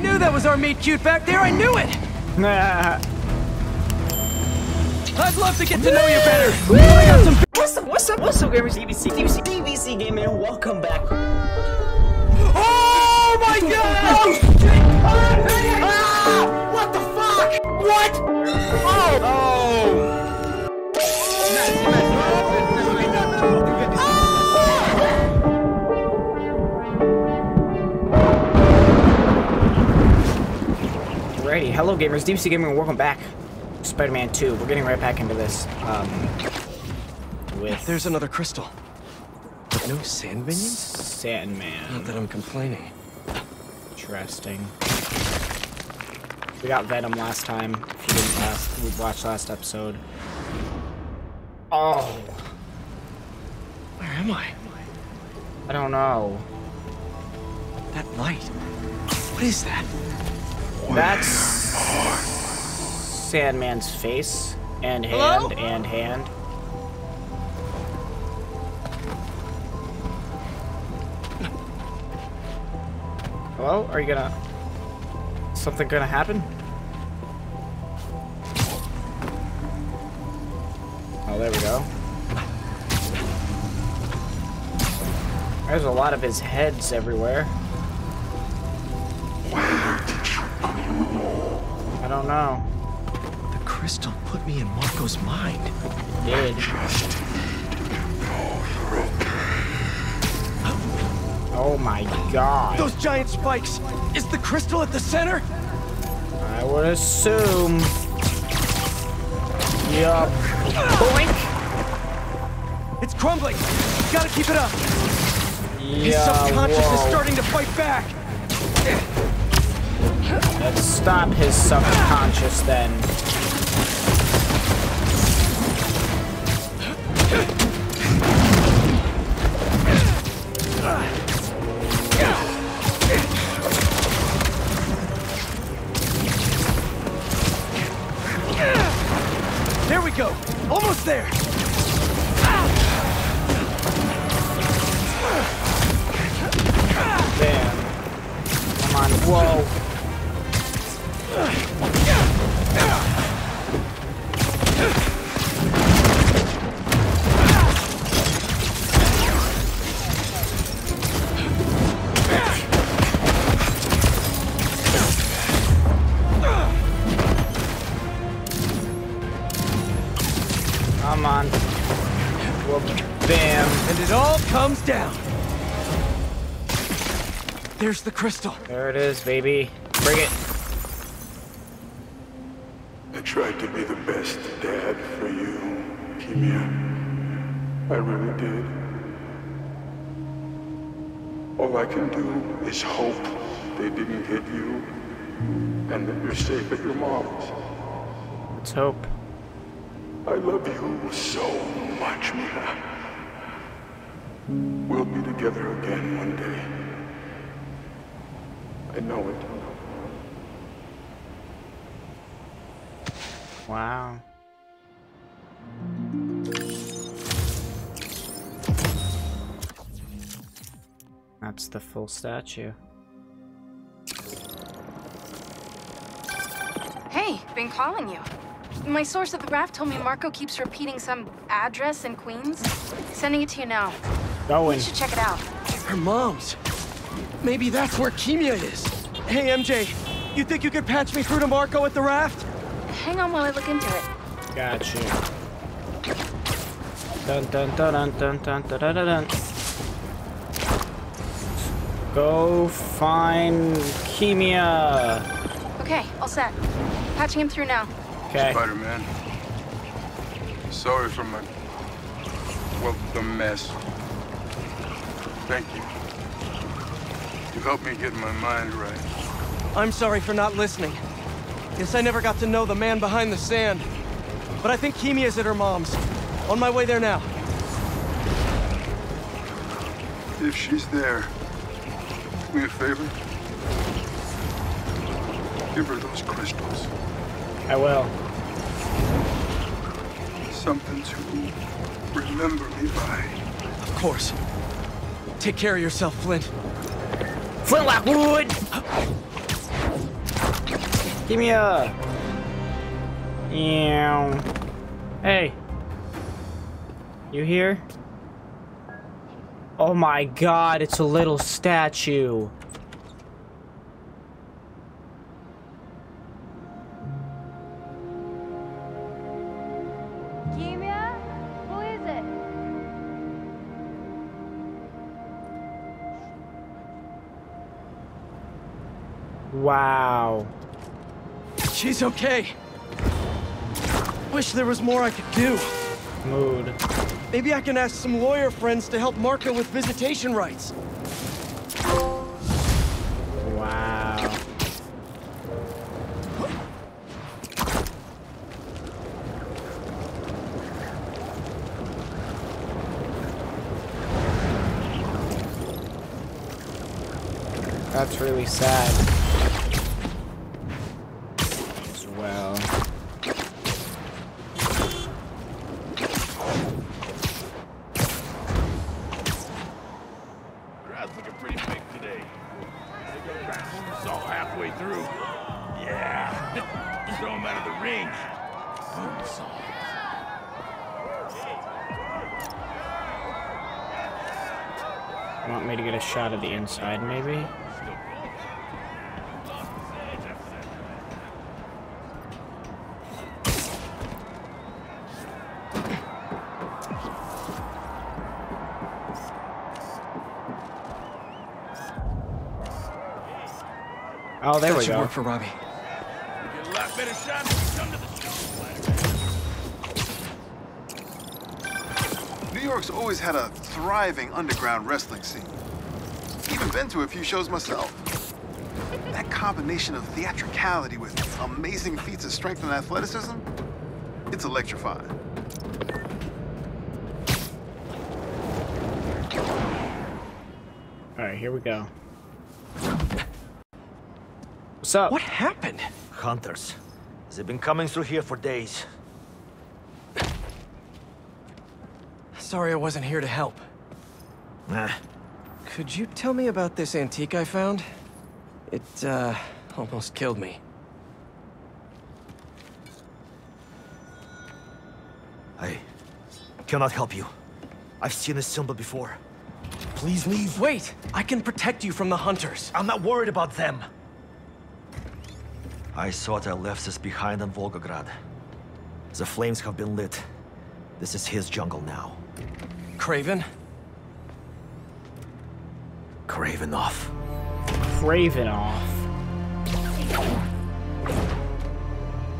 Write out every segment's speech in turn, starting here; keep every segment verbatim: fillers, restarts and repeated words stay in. I knew that was our meet cute back there. I knew it. Nah. I'd love to get to know you better. Woo! I got some. What's up? What's up? What's up, gamers? D B C, D B C, D B C Gaming. Welcome back. Oh my God! Ah! What the fuck? What? Oh! Oh! Alrighty, hello gamers, D B C Gaming, welcome back. Spider-Man two, we're getting right back into this. Um, with... There's another crystal. No sand minions? Sandman. Not that I'm complaining. Interesting. We got Venom last time. If you didn't last, we watched last episode. Oh. Where am I? I don't know. That light. What is that? That's Sandman's face and hand. Hello? And hand. Hello? Are you gonna... something gonna happen? Oh, there we go. There's a lot of his heads everywhere. I don't know. The crystal put me in Marco's mind. It did. I just need to know you're okay. Oh my God. Those giant spikes. Is the crystal at the center? I would assume. Yup. Boink. It's crumbling. Gotta keep it up. Yeah, his subconscious whoa. is starting to fight back. Let's stop his subconscious then. There we go. Almost there. Damn. Come on. Whoa. Come on. Whoop. Bam. And it all comes down. There's the crystal. There it is, baby. Bring it. I tried to be the best dad for you, Kamea. I really did. All I can do is hope they didn't hit you and that you're safe at your mom's. Let's hope. I love you so much, Mia. We'll be together again one day. I know it. Wow. That's the full statue. Hey, been calling you. My source at the raft told me Marco keeps repeating some address in Queens. Sending it to you now. Going. You should check it out. Her mom's. Maybe that's where Kamea is. Hey, M J, you think you could patch me through to Marco at the raft? Hang on while I look into it. Gotcha. Dun dun dun dun dun dun dun dun. Go find Kamea. Okay, all set. Patching him through now. Okay. Spider-Man, sorry for my, well, the mess. Thank you. You helped me get my mind right. I'm sorry for not listening. Guess I never got to know the man behind the sand. But I think Kamea's at her mom's. On my way there now. If she's there, do me a favor. Give her those crystals. I will. Something to remember me by. Of course. Take care of yourself, Flint. Flintlock wood! Give me a... Meow. Hey. You here? Oh my god, it's a little statue. Kamea? Who is it? Wow. She's okay. Wish there was more I could do. Mood. Maybe I can ask some lawyer friends to help Marco with visitation rights. Wow. That's really sad. Shot of the inside, maybe. Oh, there we go. That should work for Robbie. New York's always had a thriving underground wrestling scene. I've been to a few shows myself. That combination of theatricality with amazing feats of strength and athleticism, it's electrifying. All right, here we go. What's up? What happened? Hunters. They've been coming through here for days. Sorry I wasn't here to help. Nah. Could you tell me about this antique I found? It, uh, almost killed me. I cannot help you. I've seen this symbol before. Please leave. Wait! I can protect you from the hunters. I'm not worried about them. I thought I left this behind on Volgograd. The flames have been lit. This is his jungle now. Kraven? Kraven off. Kraven off.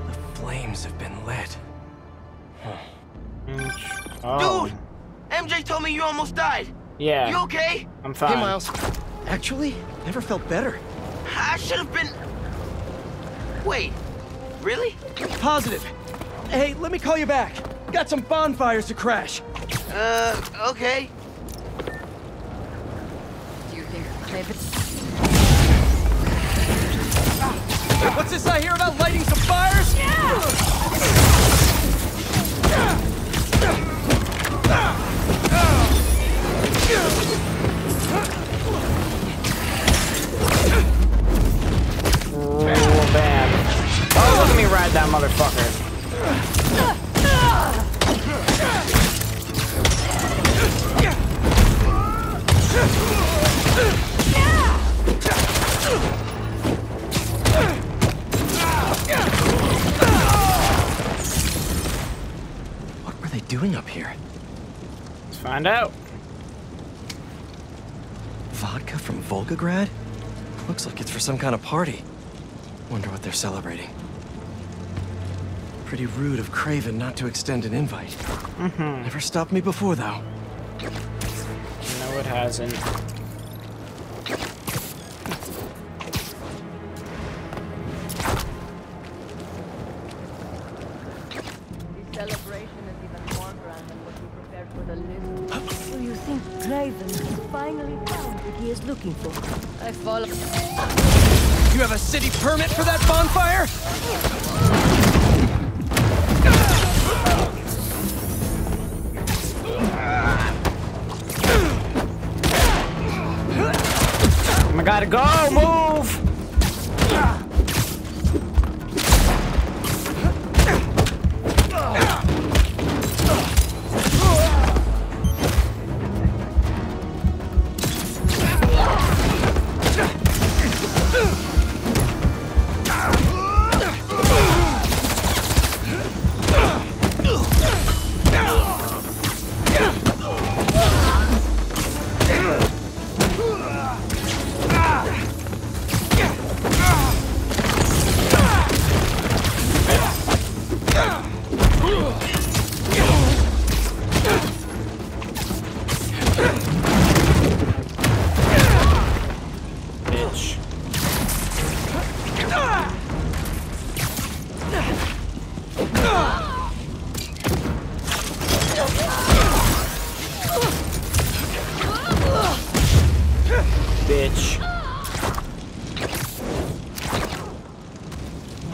The flames have been lit. Huh. Oh. Dude! M J told me you almost died. Yeah. You okay? I'm fine. Hey, Miles. Actually, never felt better. I should have been... Wait. Really? Positive. Hey, let me call you back. Got some bonfires to crash. Uh, okay. What's this I hear about lighting some fires? Real bad. Oh, look at me ride that motherfucker. What were they doing up here? Let's find out. Vodka from Volgograd? Looks like it's for some kind of party. Wonder what they're celebrating. Pretty rude of Kraven not to extend an invite. Mm-hmm. Never stopped me before, though. No, it hasn't. Looking for. I follow. You have a city permit for that bonfire? I gotta go, move!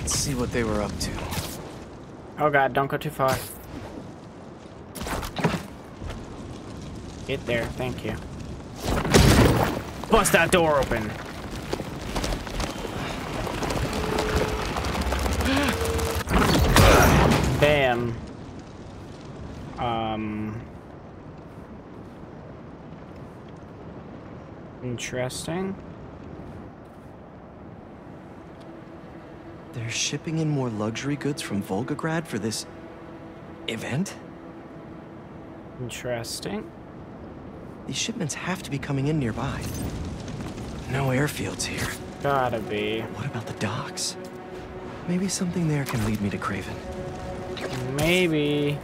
Let's see what they were up to. Oh god, don't go too far. Get there, thank you. Bust that door open! Bam. Um. Interesting. They're shipping in more luxury goods from Volgograd for this event? Interesting. These shipments have to be coming in nearby. No airfields here. Gotta be. What about the docks? Maybe something there can lead me to Kraven. Maybe.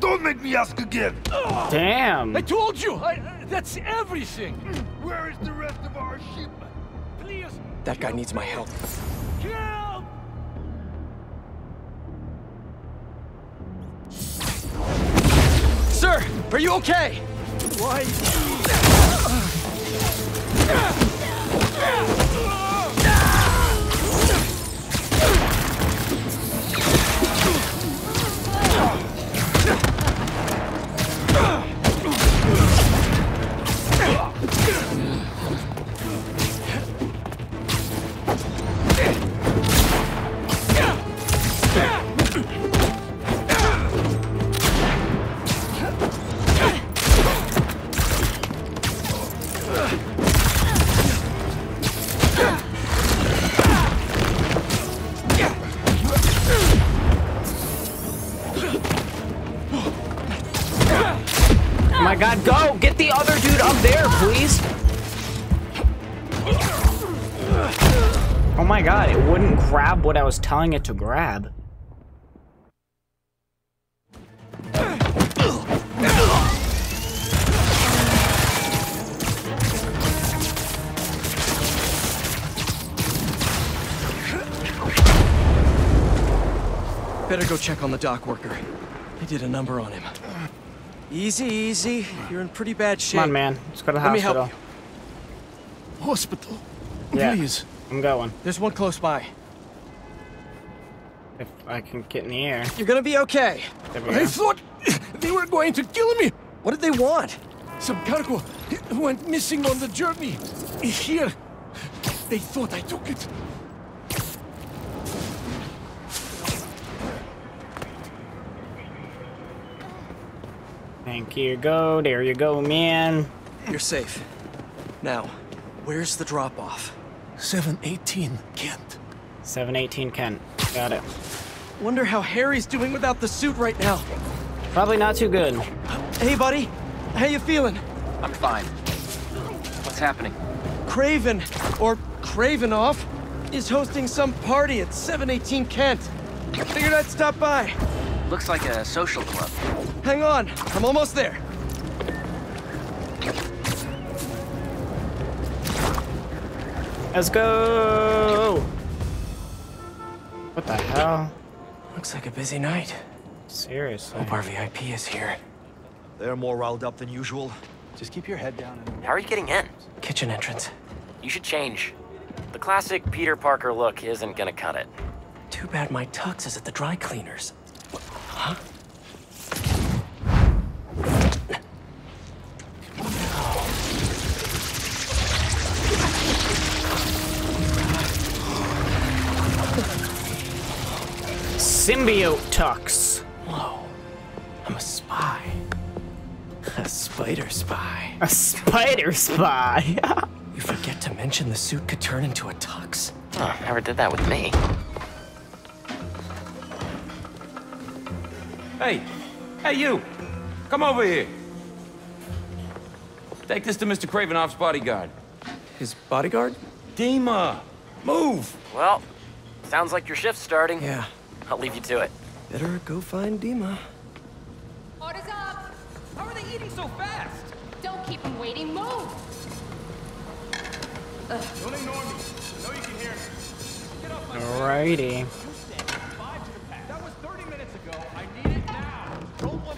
Don't make me ask again. Damn. I told you. I, uh, that's everything. Where is the rest of our shipment? Please. That guy needs my help. Kill! Sir, are you okay? Why? God, go! Get the other dude up there, please! Oh my god, it wouldn't grab what I was telling it to grab. Better go check on the dock worker. They did a number on him. Easy, easy. You're in pretty bad shape. Come on, man. Let's go to the Let hospital. Let me help you. Hospital? Yeah. Please. I'm going. There's one close by. If I can get in the air. You're gonna be okay. I thought they were going to kill me. What did they want? Some cargo went missing on the journey. Here. They thought I took it. Thank you. Go. There you go, man. You're safe. Now, where's the drop-off? seven eighteen Kent. seven eighteen Kent. Got it. Wonder how Harry's doing without the suit right now. Probably not too good. Hey, buddy. How you feeling? I'm fine. What's happening? Kraven, or Kravenoff, is hosting some party at seven eighteen Kent. Figured I'd stop by. Looks like a social club. Hang on, I'm almost there. Let's go! What the hell? Looks like a busy night. Seriously. Hope our V I P is here. They're more riled up than usual. Just keep your head down and... How are you getting in? Kitchen entrance. You should change. The classic Peter Parker look isn't gonna cut it. Too bad my tux is at the dry cleaners. Huh? Symbiote tux. Whoa. I'm a spy. A spider spy. A spider spy. You forget to mention the suit could turn into a tux. Oh, never did that with me. Hey, hey you, come over here. Take this to Mister Kravenoff's bodyguard. His bodyguard? Dima, move! Well, sounds like your shift's starting. Yeah. I'll leave you to it. Better go find Dima. Order's up! How are they eating so fast? Don't keep them waiting, move! Ugh. Don't ignore me. I know you can hear me. Alrighty.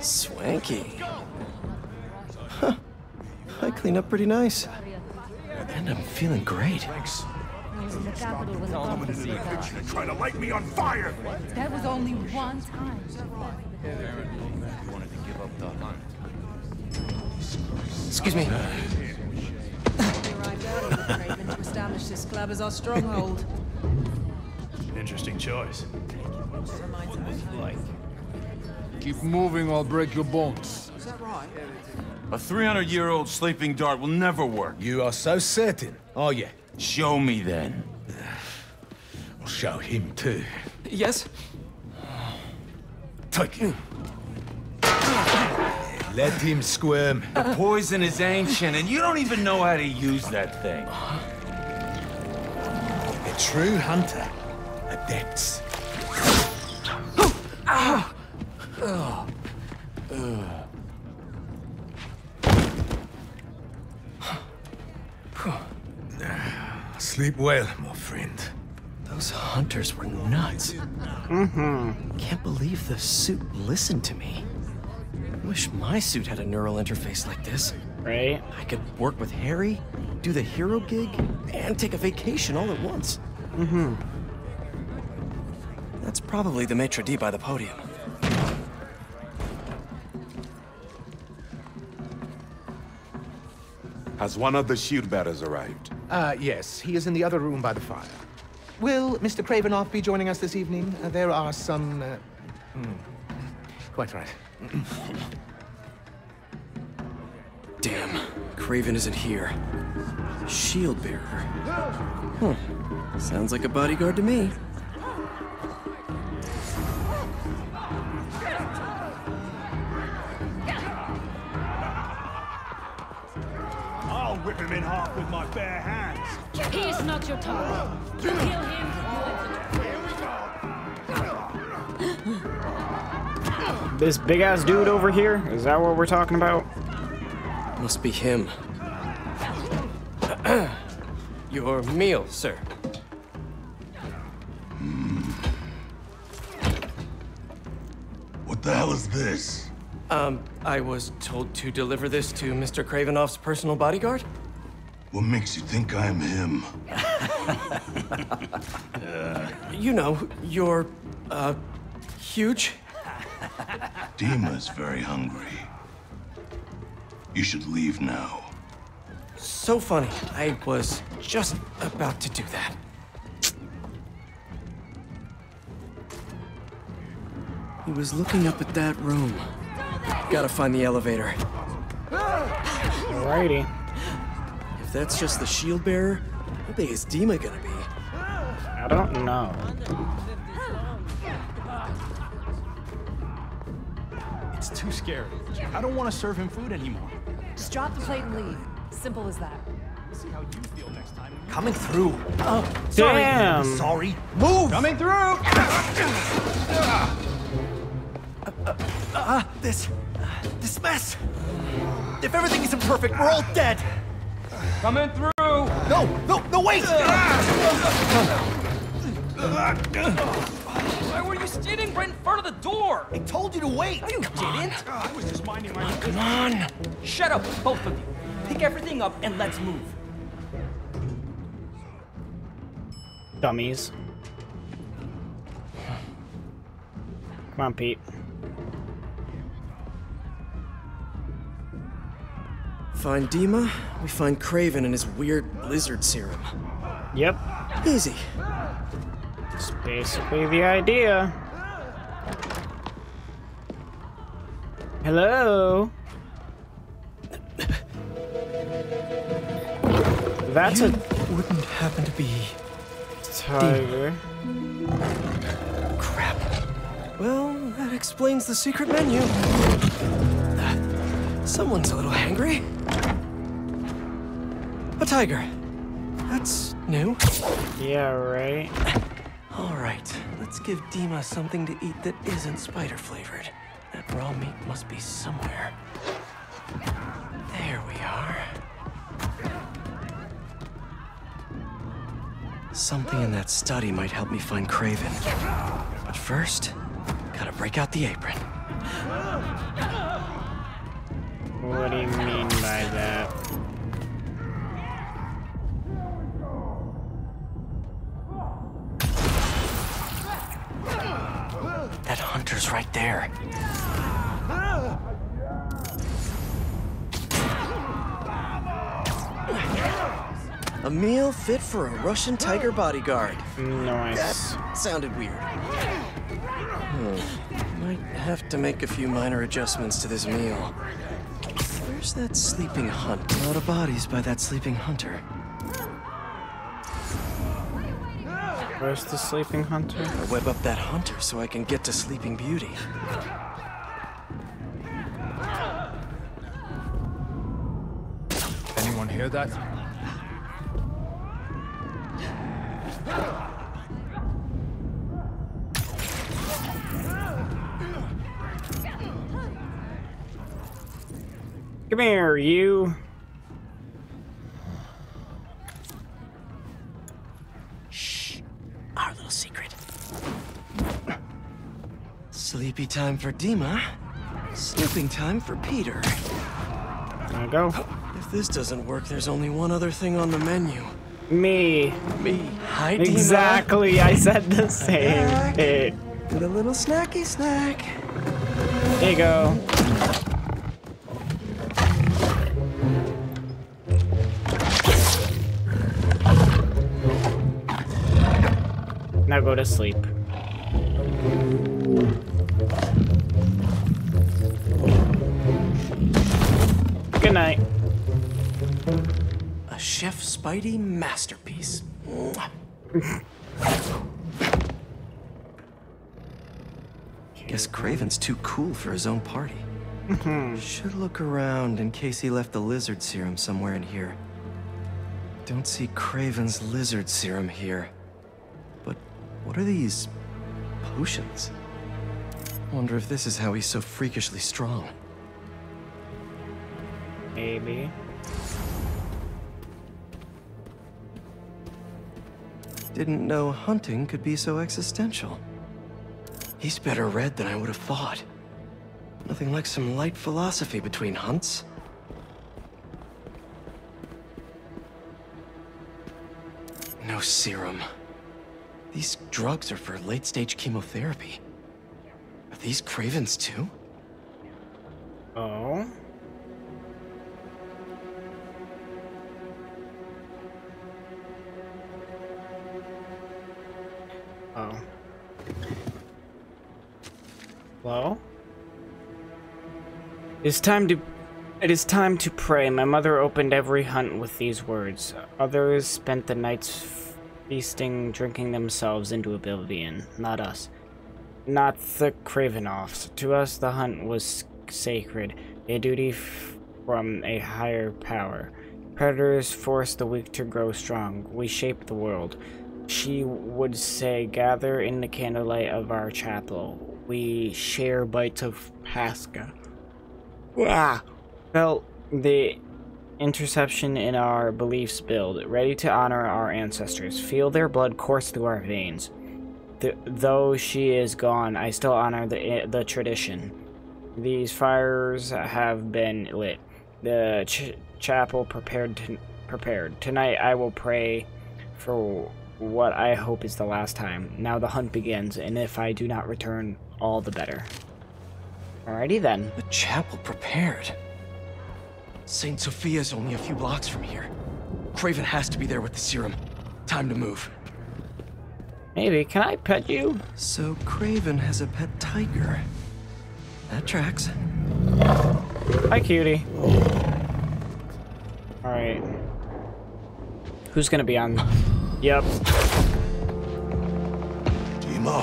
Swanky. Huh. I cleaned up pretty nice. And I'm feeling great. Thanks. Coming into the kitchen and trying to light me on fire. That was only one time. You wanted to give up the hunt. Excuse me. To establish this club as our stronghold. Interesting choice. What was it like? Keep moving, I'll break your bones. Is that right? A three hundred year old sleeping dart will never work. You are so certain, are you? Show me then. I'll show him too. Yes. Take him. Let him squirm. The poison is ancient, and you don't even know how to use that thing. The true hunter adapts. Ah. Oh. Uh. Sleep well, my friend. Those hunters were nuts. Mm-hmm. Can't believe the suit listened to me. Wish my suit had a neural interface like this. Right? I could work with Harry, do the hero gig, and take a vacation all at once. Mm-hmm. That's probably the maitre d' by the podium. Has one of the shield bearers arrived? Uh, yes. He is in the other room by the fire. Will Mister Kravenoff be joining us this evening? Uh, there are some... Uh, mm, quite right. Damn. Kraven isn't here. Shield bearer. Huh. Sounds like a bodyguard to me. Rip him in half with my bare hands. He is not your target. Kill him. Here we go. This big ass dude over here? Is that what we're talking about? Must be him. Your meal, sir. Mm. What the hell is this? Um, I was told to deliver this to Mister Kravenoff's personal bodyguard. What makes you think I'm him? uh, you know, you're, uh, huge. Dima's very hungry. You should leave now. So funny. I was just about to do that. He was looking up at that room. Gotta find the elevator. Alrighty. If that's just the shield bearer, how big is Dima gonna be? I don't know. It's too scary. I don't want to serve him food anymore. Just drop the plate and leave. Simple as that. See how you feel next time. Coming through. Oh, sorry. Damn. Sorry. Move. Coming through. Uh, uh, this, uh, this mess. If everything isn't perfect, we're all dead. Coming through. No, no, no, wait. Why were you standing right in front of the door? I told you to wait. No, you come didn't. On. I was just minding my own. Come on. Shut up, both of you. Pick everything up and let's move. Dummies. Come on, Pete. Find Dima, we find Kraven and his weird lizard serum. Yep. Easy. That's basically the idea. Hello? That's you a... wouldn't happen to be... Tiger. Dima. Crap. Well, that explains the secret menu. Someone's a little hangry. A tiger. That's new. Yeah, right. All right, let's give Dima something to eat that isn't spider flavored. That raw meat must be somewhere. There we are. Something in that study might help me find Kraven. But first, gotta break out the apron. What do you mean by that? That hunter's right there. A meal fit for a Russian tiger bodyguard. Nice. That sounded weird. Hmm. Might have to make a few minor adjustments to this meal. Where's that sleeping hunt? A lot of bodies by that sleeping hunter. Where's the sleeping hunter? I web up that hunter so I can get to Sleeping Beauty. Anyone hear that? Come here, you. Shh. Our little secret. Sleepy time for Dima. Snooping time for Peter. There you go. If this doesn't work, there's only one other thing on the menu. Me. Me. Hi, exactly. Dima. I said the same. Hey. Get a little snacky snack. There you go. Now go to sleep. Good night. A Chef Spidey masterpiece. Guess Kraven's too cool for his own party. Should look around in case he left the lizard serum somewhere in here. Don't see Kraven's lizard serum here. What are these potions? Wonder if this is how he's so freakishly strong. Maybe. Didn't know hunting could be so existential. He's better read than I would have thought. Nothing like some light philosophy between hunts. No serum. These drugs are for late-stage chemotherapy. Are these Kraven's too? Oh. Oh. Hello? It is time to... It is time to pray. My mother opened every hunt with these words. Others spent the nights feasting, drinking themselves into oblivion. Not us. Not the Kravenoffs. To us, the hunt was sacred, a duty from a higher power. Predators force the weak to grow strong. We shape the world. She would say, gather in the candlelight of our chapel. We share bites of Pascha. Wah! Felt the interception in our beliefs build, ready to honor our ancestors. Feel their blood course through our veins. Th though she is gone, I still honor the the tradition. These fires have been lit. The ch chapel prepared to prepared. Tonight I will pray for what I hope is the last time. Now the hunt begins, and if I do not return, all the better. Alrighty then. The chapel prepared. Saint Sophia's only a few blocks from here. Kraven has to be there with the serum. Time to move. Maybe. Can I pet you? So Kraven has a pet tiger. That tracks. Hi, cutie. Alright. Who's gonna be on? Yep. Dima.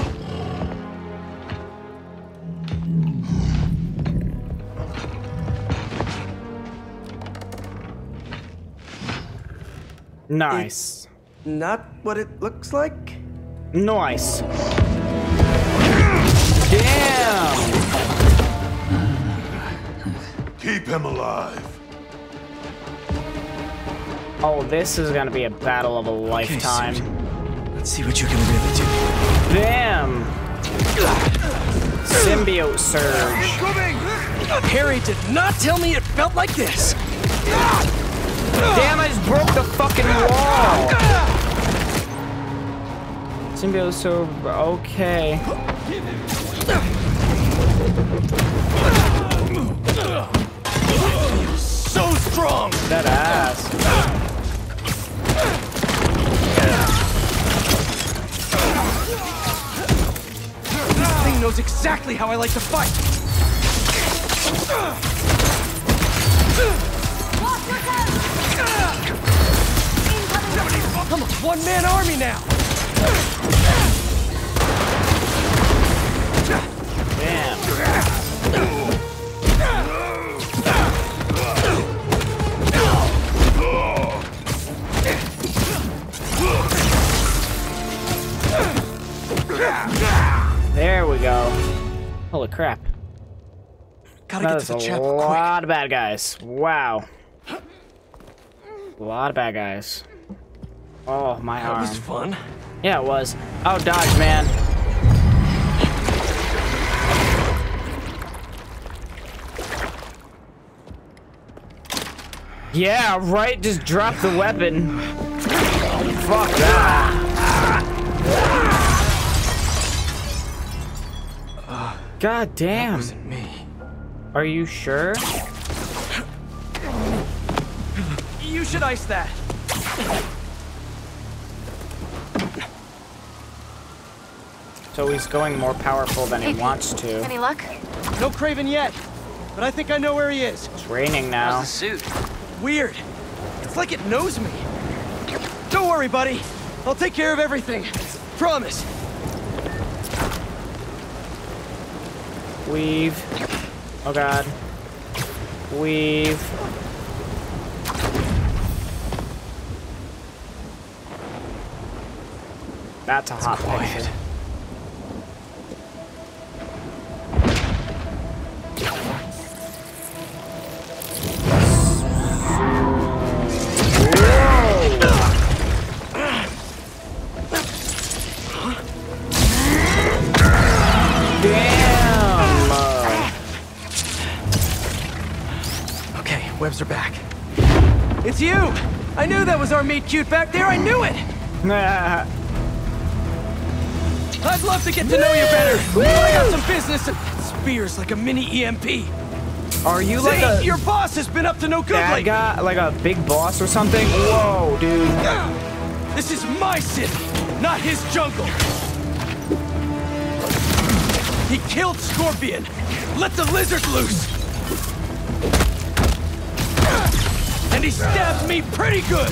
Nice. It's not what it looks like? Nice. Damn! Keep him alive. Oh, this is gonna be a battle of a lifetime. Okay, Let's see what you can really do. Damn! Symbiote surge. Harry did not tell me it felt like this. Damn, I just broke the fucking wall. Symbiote surge. Okay. So strong. That ass. Knows exactly how I like to fight. I'm a one-man army now. Damn. There we go. Holy crap. Gotta get to the chapel quick. A lot of bad guys. Wow. A lot of bad guys. Oh, my arm. That was fun. Yeah, it was. Oh, dodge, man. Yeah, right. Just drop the weapon. Fuck that. God damn. That wasn't me. Are you sure? You should ice that. So he's going more powerful than hey, he wants to. Any luck? No Kraven yet, but I think I know where he is. It's raining now. How's the suit? Weird. It's like it knows me. Don't worry, buddy. I'll take care of everything. Promise. Weave. Oh god. Weave. That's a hot picture. Webs are back. It's you! I knew that was our meet-cute back there, I knew it! Nah. I'd love to get to know you better! Woo! I got some business and spears like a mini E M P. Are you See, like a... your boss has been up to no good lately! Guy, like a big boss or something? Whoa, dude. This is my city, not his jungle! He killed Scorpion! Let the lizard loose! And he stabbed me pretty good!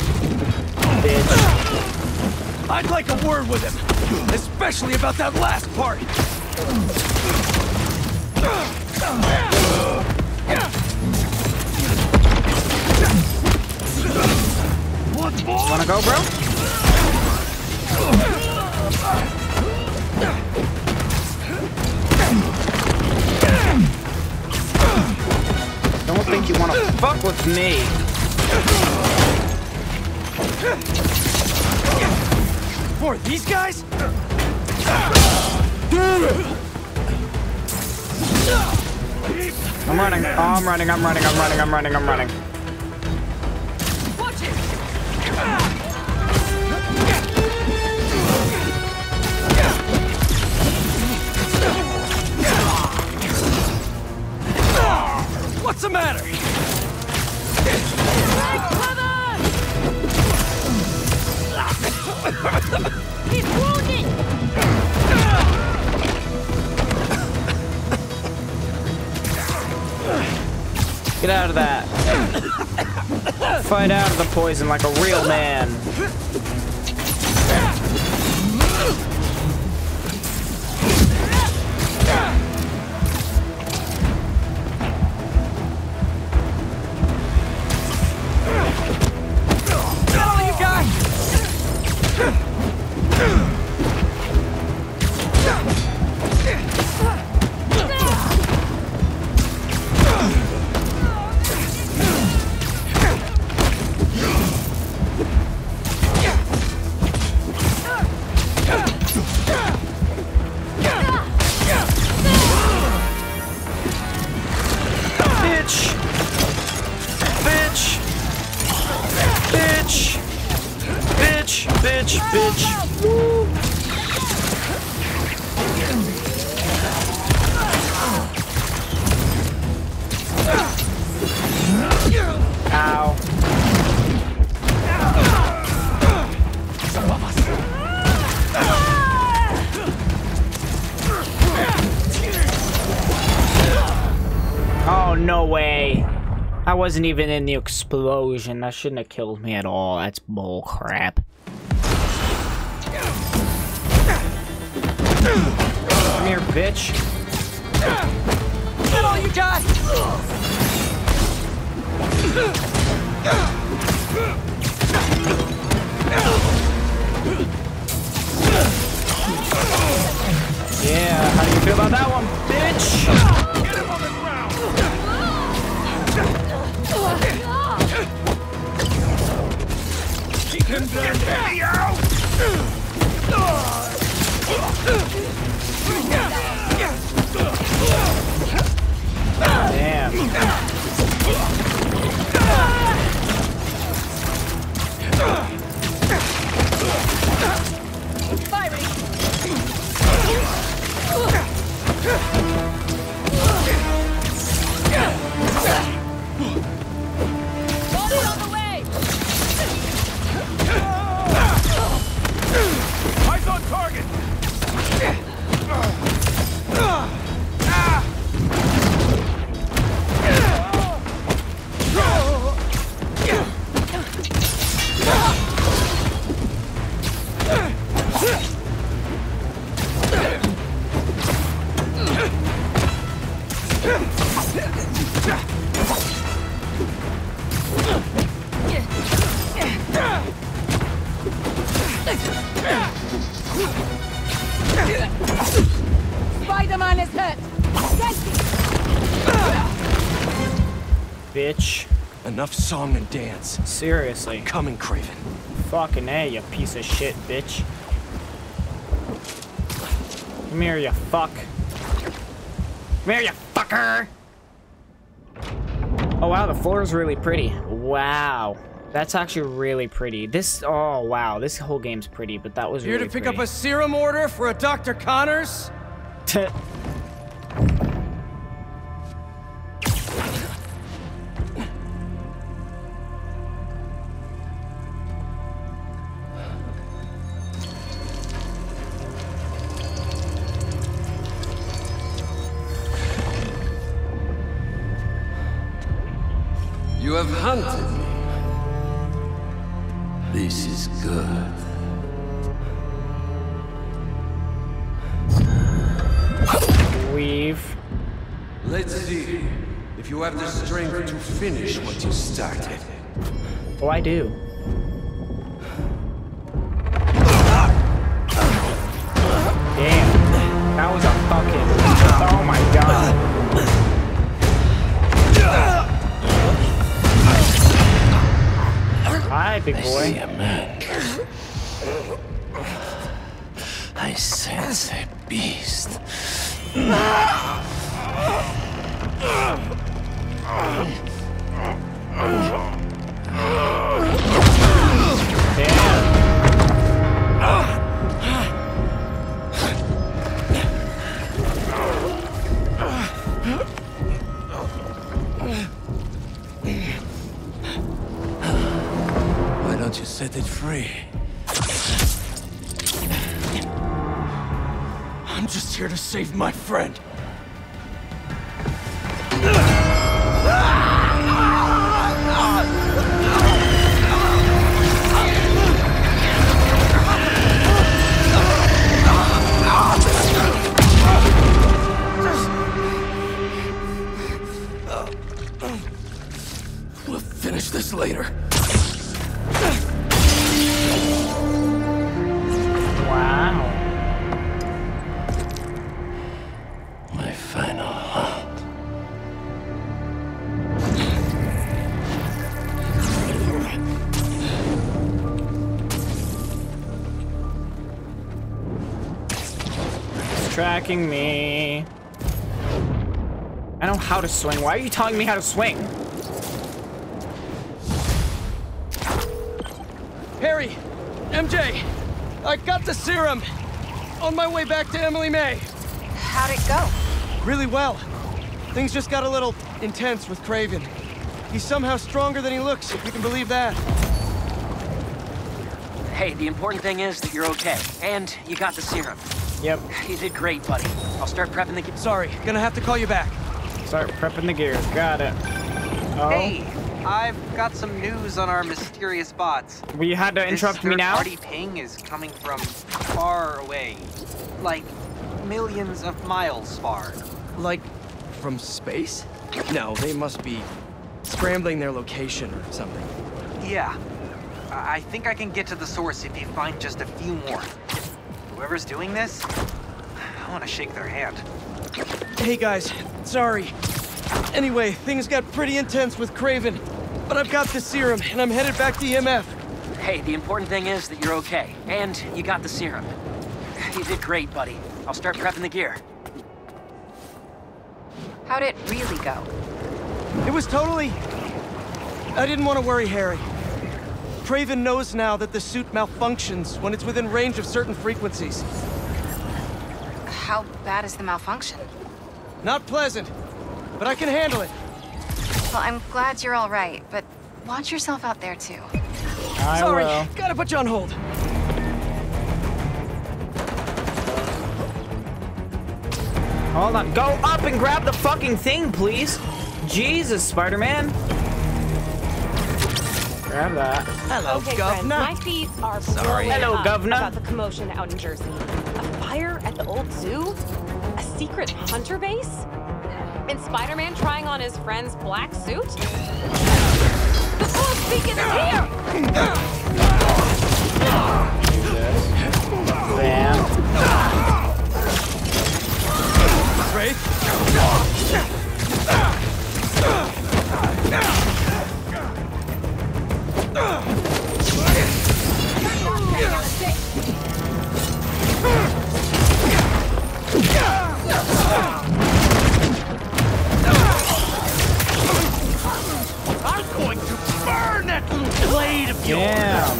Bitch. I'd like a word with him, especially about that last part! Wanna go, bro? Don't think you wanna fuck with me! For these guys? I'm running. Oh, I'm running. I'm running. I'm running. I'm running. I'm running. Watch it. What's the matter? He's wounded! Get out of that. Fight out of the poison like a real man. Bitch! Bitch! Bitch! Bitch! Bitch! Bitch! Woo. Ow. Son of us. Oh, no way. I wasn't even in the explosion. That shouldn't have killed me at all. That's bull crap. Come here, bitch. Is that all you got? Yeah, how do you feel about that one, bitch? Get him on the ground. Keep him down, baby. Damn. Spider-Man is hurt. Bitch. Enough song and dance. Seriously. I'm coming, Kraven. Fucking A, you piece of shit, bitch. Come here, you fuck. Come here, you fucker. Oh, wow, the floor is really pretty. Wow. That's actually really pretty. This, oh, wow, this whole game's pretty, but that was really pretty. Here to pick up a serum order for a Doctor Connors? You have hunted me. This is good. Weave. Let's see if you have the strength to finish what you started. Oh, I do. Damn. That was a fucking... Oh my god. Hi, big boy. I see a man. I sense a beast. You set it free. I'm just here to save my friend. We'll finish this later. tracking me. I know how to swing. Why are you telling me how to swing? Harry, M J, I got the serum. On my way back to Emily May. How'd it go? Really well. Things just got a little intense with Kraven. He's somehow stronger than he looks, if you can believe that. Hey, the important thing is that you're okay, and you got the serum. Yep. You did great, buddy. I'll start prepping the gear. Sorry, gonna have to call you back. Start prepping the gear. Got it. Oh. Hey, I've got some news on our mysterious bots. Well, you had to interrupt me now? This third-party ping is coming from far away. Like, millions of miles far. Like, from space? No, they must be scrambling their location or something. Yeah. I think I can get to the source if you find just a few more. Whoever's doing this, I want to shake their hand. Hey guys, sorry. Anyway, things got pretty intense with Kraven, but I've got the serum and I'm headed back to E M F. Hey, the important thing is that you're okay, and you got the serum. You did great, buddy. I'll start prepping the gear. How'd it really go? It was totally... I didn't want to worry Harry. Kraven knows now that the suit malfunctions when it's within range of certain frequencies. How bad is the malfunction? Not pleasant, but I can handle it. Well, I'm glad you're all right, but watch yourself out there, too. I Sorry, will. Gotta put you on hold. Hold on, go up and grab the fucking thing, please. Jesus, Spider-Man. Grab that. Hello, okay, Governor. My feet are Sorry. Hello, Governor. About the commotion out in Jersey. A fire at the old zoo? A secret hunter base? And Spider-Man trying on his friend's black suit? The cold beacon is here! Damn. I'm going to burn that little blade of yours. Damn.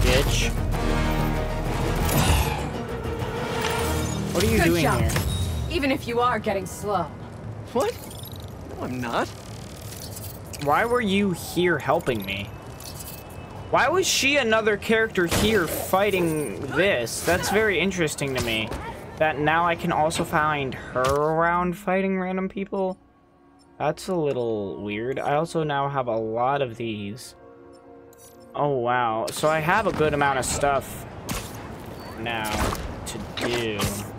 Bitch. What are you Good doing job. here? Even if you are getting slow. What? No, I'm not. Why were you here helping me? Why was she another character here fighting this? That's very interesting to me. That now I can also find her around fighting random people. That's a little weird. I also now have a lot of these. Oh, wow. So I have a good amount of stuff now to do.